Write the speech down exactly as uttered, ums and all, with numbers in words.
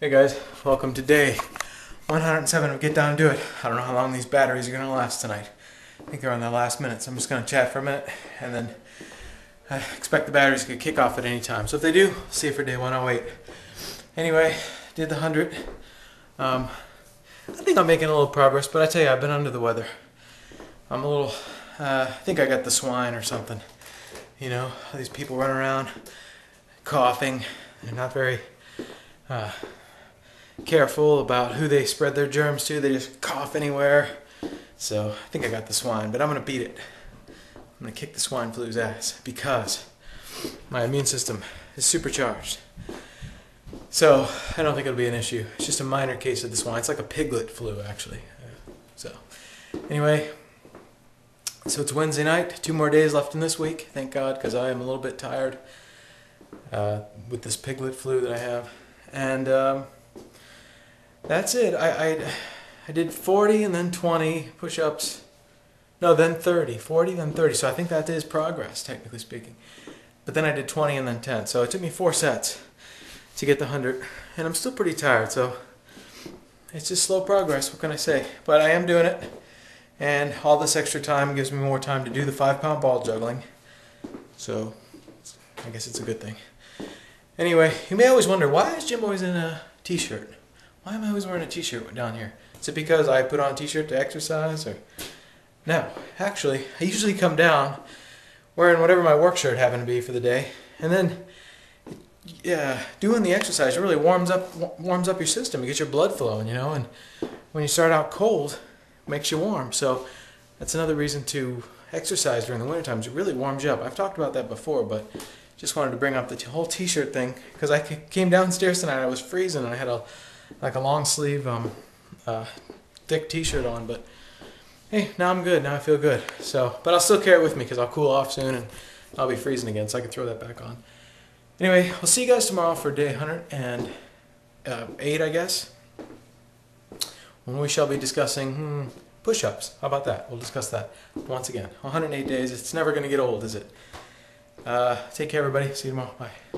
Hey guys, welcome to day one hundred seven of Get Down and Do It. I don't know how long these batteries are going to last tonight. I think they're on their last minute, so I'm just going to chat for a minute, and then I expect the batteries could kick off at any time. So if they do, see you for day one oh eight. Anyway, did the one hundred. Um, I think I'm making a little progress, but I tell you, I've been under the weather. I'm a little, uh, I think I got the swine or something. You know, these people run around coughing. They're not very... Uh, careful about who they spread their germs to. They just cough anywhere. So I think I got the swine, but I'm gonna beat it. I'm gonna kick the swine flu's ass because my immune system is supercharged. So I don't think it'll be an issue. It's just a minor case of the swine. It's like a piglet flu, actually. So anyway, so it's Wednesday night. Two more days left in this week, thank God, because I am a little bit tired uh, with this piglet flu that I have. And um, that's it. I, I, I did forty and then twenty push-ups. No, then thirty. forty, then thirty. So I think that is progress, technically speaking. But then I did twenty and then ten. So it took me four sets to get the one hundred. And I'm still pretty tired, so it's just slow progress. What can I say? But I am doing it. And all this extra time gives me more time to do the five-pound ball juggling. So I guess it's a good thing. Anyway, you may always wonder, why is Jim always in a t-shirt? Why am I always wearing a t-shirt down here? Is it because I put on a t-shirt to exercise? Or no, actually, I usually come down wearing whatever my work shirt happened to be for the day, and then yeah, doing the exercise really warms up warms up your system. It gets your blood flowing, you know, and when you start out cold, it makes you warm. So that's another reason to exercise during the winter times. It really warms you up. I've talked about that before, but just wanted to bring up the whole t-shirt thing because I came downstairs tonight. I was freezing, and I had a like a long sleeve, um, uh, thick t-shirt on, but hey, now I'm good, now I feel good. So, but I'll still carry it with me because I'll cool off soon and I'll be freezing again, so I can throw that back on. Anyway, I'll see you guys tomorrow for day one hundred eight, I guess, when we shall be discussing hmm, push-ups. How about that? We'll discuss that once again. one hundred eight days, it's never going to get old, is it? Uh, take care, everybody. See you tomorrow. Bye.